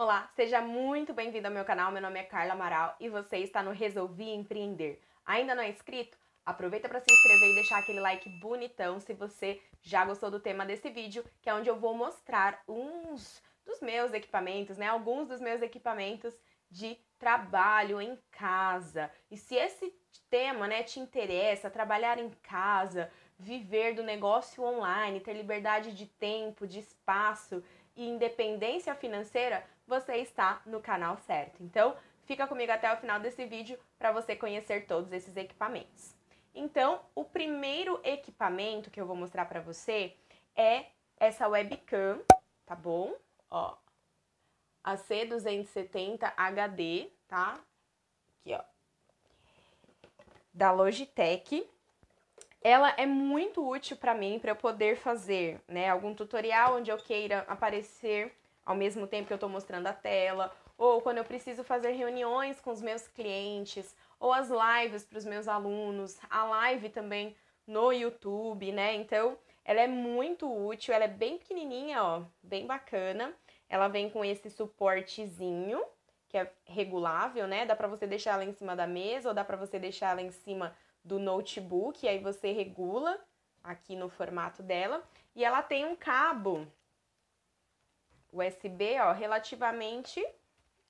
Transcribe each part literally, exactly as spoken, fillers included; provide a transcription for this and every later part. Olá, seja muito bem-vindo ao meu canal, meu nome é Karla Amaral e você está no Resolvi Empreender. Ainda não é inscrito? Aproveita para se inscrever e deixar aquele like bonitão se você já gostou do tema desse vídeo, que é onde eu vou mostrar uns dos meus equipamentos, né? Alguns dos meus equipamentos de trabalho em casa. E se esse tema, né, te interessa, trabalhar em casa, viver do negócio online, ter liberdade de tempo, de espaço e independência financeira, você está no canal certo. Então, fica comigo até o final desse vídeo para você conhecer todos esses equipamentos. Então, o primeiro equipamento que eu vou mostrar para você é essa webcam, tá bom? Ó, a C duzentos e setenta H D, tá? Aqui, ó. Da Logitech. Ela é muito útil para mim, para eu poder fazer, né, algum tutorial onde eu queira aparecer ao mesmo tempo que eu estou mostrando a tela, ou quando eu preciso fazer reuniões com os meus clientes, ou as lives para os meus alunos, a live também no YouTube, né? Então, ela é muito útil, ela é bem pequenininha, ó, bem bacana. Ela vem com esse suportezinho, que é regulável, né? Dá para você deixar ela em cima da mesa, ou dá para você deixar ela em cima do notebook, e aí você regula aqui no formato dela. E ela tem um cabo U S B, ó, relativamente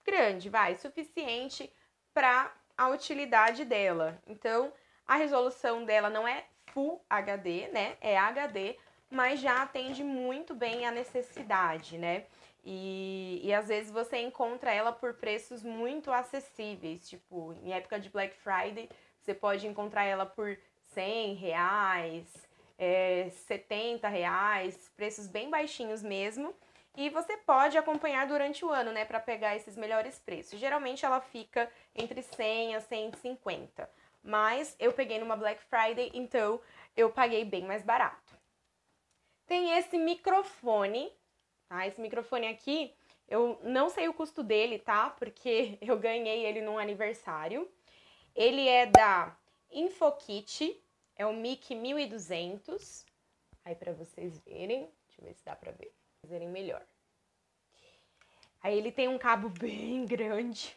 grande, vai, suficiente para a utilidade dela. Então, a resolução dela não é Full H D, né? É H D, mas já atende muito bem a necessidade, né? E, e às vezes você encontra ela por preços muito acessíveis, tipo, em época de Black Friday, você pode encontrar ela por cem reais, é, setenta reais, preços bem baixinhos mesmo. E você pode acompanhar durante o ano, né, para pegar esses melhores preços. Geralmente ela fica entre cem a cento e cinquenta, mas eu peguei numa Black Friday, então eu paguei bem mais barato. Tem esse microfone, tá? Esse microfone aqui, eu não sei o custo dele, tá? Porque eu ganhei ele num aniversário. Ele é da InfoKit, é o M I C mil e duzentos, aí para vocês verem, deixa eu ver se dá para ver, verem melhor. Aí ele tem um cabo bem grande,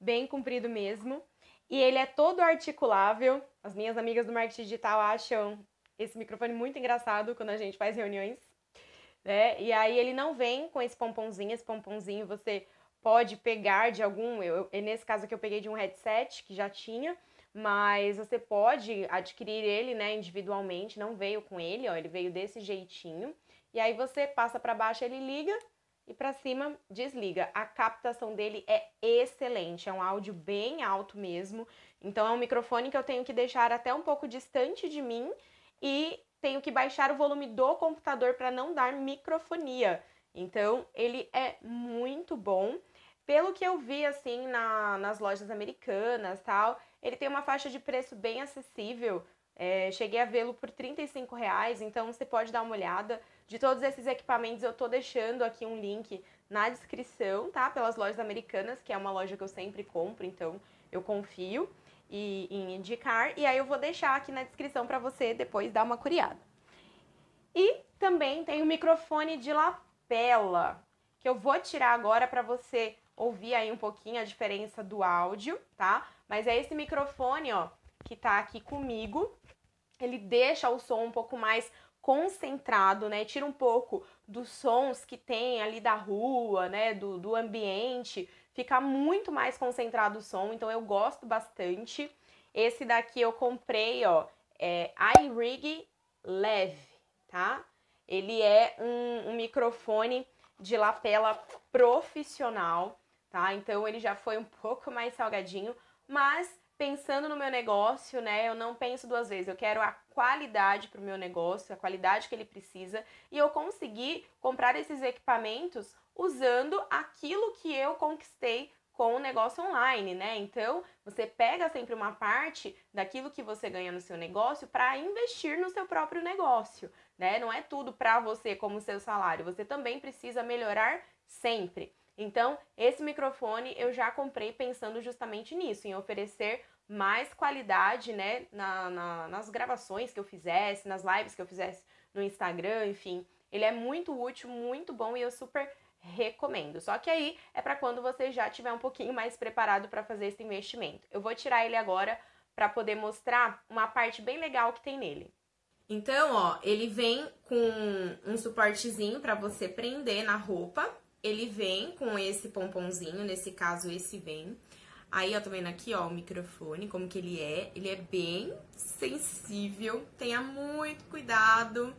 bem comprido mesmo, e ele é todo articulável. As minhas amigas do marketing digital acham esse microfone muito engraçado quando a gente faz reuniões, né? E aí ele não vem com esse pomponzinho, esse pomponzinho você pode pegar de algum, eu, nesse caso aqui eu peguei de um headset que já tinha, mas você pode adquirir ele, né, individualmente. Não veio com ele, ó, ele veio desse jeitinho, e aí você passa para baixo, ele liga, e para cima desliga. A captação dele é excelente, é um áudio bem alto mesmo, então é um microfone que eu tenho que deixar até um pouco distante de mim, e tenho que baixar o volume do computador para não dar microfonia. Então, ele é muito bom. Pelo que eu vi, assim, na, nas lojas americanas, tal, ele tem uma faixa de preço bem acessível. É, cheguei a vê-lo por trinta e cinco reais, então você pode dar uma olhada. De todos esses equipamentos, eu tô deixando aqui um link na descrição, tá? Pelas lojas americanas, que é uma loja que eu sempre compro, então eu confio e, em indicar. E aí eu vou deixar aqui na descrição para você depois dar uma curiada. E também tem o microfone de lapela, que eu vou tirar agora para você ouvir aí um pouquinho a diferença do áudio, tá? Mas é esse microfone, ó, que tá aqui comigo. Ele deixa o som um pouco mais concentrado, né? Tira um pouco dos sons que tem ali da rua, né? Do, do ambiente. Fica muito mais concentrado o som, então eu gosto bastante. Esse daqui eu comprei, ó, é iRig Leve, tá? Ele é um, um microfone de lapela profissional, tá? Então ele já foi um pouco mais salgadinho, mas pensando no meu negócio, né? Eu não penso duas vezes, eu quero a qualidade para o meu negócio, a qualidade que ele precisa, e eu consegui comprar esses equipamentos usando aquilo que eu conquistei com o negócio online, né? Então, você pega sempre uma parte daquilo que você ganha no seu negócio para investir no seu próprio negócio, né? Não é tudo para você como seu salário, você também precisa melhorar sempre. Então, esse microfone eu já comprei pensando justamente nisso, em oferecer mais qualidade, né? Na, na, nas gravações que eu fizesse, nas lives que eu fizesse no Instagram, enfim. Ele é muito útil, muito bom, e eu super recomendo. Só que aí é para quando você já tiver um pouquinho mais preparado para fazer esse investimento. Eu vou tirar ele agora para poder mostrar uma parte bem legal que tem nele. Então, ó, ele vem com um suportezinho para você prender na roupa. Ele vem com esse pomponzinho, nesse caso esse vem. Aí, ó, tô vendo aqui, ó, o microfone, como que ele é. Ele é bem sensível, tenha muito cuidado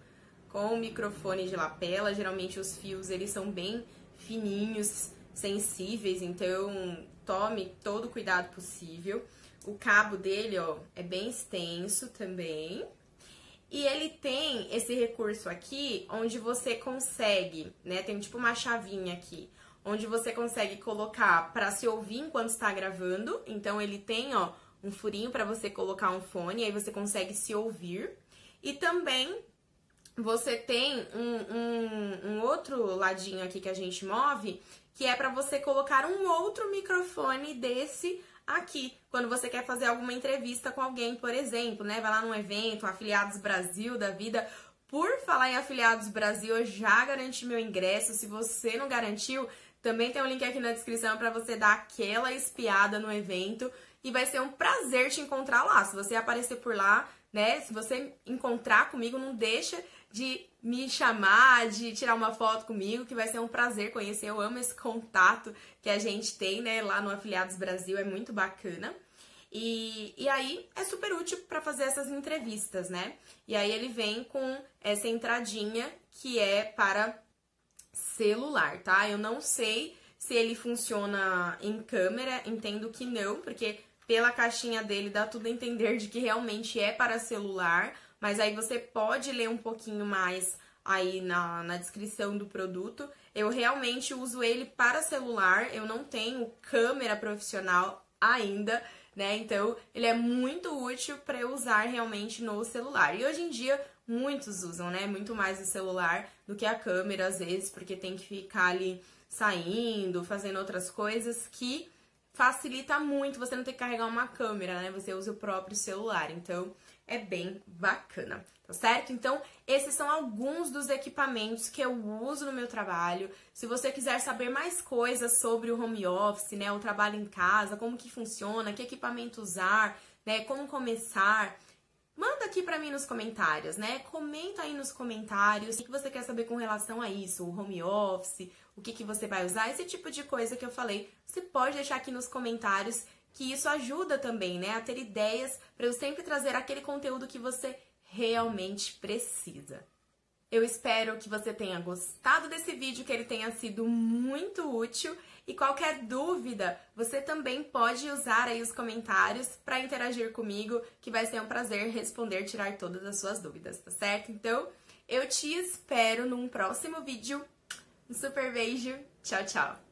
com o microfone de lapela. Geralmente os fios, eles são bem fininhos, sensíveis, então tome todo o cuidado possível. O cabo dele, ó, é bem extenso também. E ele tem esse recurso aqui, onde você consegue, né, tem tipo uma chavinha aqui, onde você consegue colocar para se ouvir enquanto está gravando. Então ele tem, ó, um furinho para você colocar um fone, aí você consegue se ouvir. E também você tem um, um, um outro ladinho aqui que a gente move, que é para você colocar um outro microfone desse aqui, quando você quer fazer alguma entrevista com alguém, por exemplo, né? Vai lá num evento, um Afiliados Brasil da vida. Por falar em Afiliados Brasil, eu já garanti meu ingresso. Se você não garantiu, também tem um link aqui na descrição para você dar aquela espiada no evento. E vai ser um prazer te encontrar lá. Se você aparecer por lá, né? Se você encontrar comigo, não deixa de me chamar, de tirar uma foto comigo, que vai ser um prazer conhecer. Eu amo esse contato que a gente tem, né? Lá no Afiliados Brasil, é muito bacana. E, e aí, é super útil para fazer essas entrevistas, né? E aí, ele vem com essa entradinha que é para celular, tá? Eu não sei se ele funciona em câmera, entendo que não, porque pela caixinha dele dá tudo a entender de que realmente é para celular, mas aí você pode ler um pouquinho mais aí na, na descrição do produto. Eu realmente uso ele para celular, eu não tenho câmera profissional ainda, né? Então, ele é muito útil para eu usar realmente no celular. E hoje em dia, muitos usam, né? Muito mais o celular do que a câmera, às vezes, porque tem que ficar ali saindo, fazendo outras coisas, que facilita muito você não ter que carregar uma câmera, né? Você usa o próprio celular, então é bem bacana, tá certo? Então, esses são alguns dos equipamentos que eu uso no meu trabalho. Se você quiser saber mais coisas sobre o home office, né, o trabalho em casa, como que funciona, que equipamento usar, né, como começar, manda aqui pra mim nos comentários, né? Comenta aí nos comentários o que você quer saber com relação a isso, o home office, o que que você vai usar, esse tipo de coisa que eu falei. Você pode deixar aqui nos comentários, que isso ajuda também, né, a ter ideias para eu sempre trazer aquele conteúdo que você realmente precisa. Eu espero que você tenha gostado desse vídeo, que ele tenha sido muito útil. E qualquer dúvida, você também pode usar aí os comentários para interagir comigo, que vai ser um prazer responder, tirar todas as suas dúvidas, tá certo? Então, eu te espero num próximo vídeo. Um super beijo, tchau, tchau!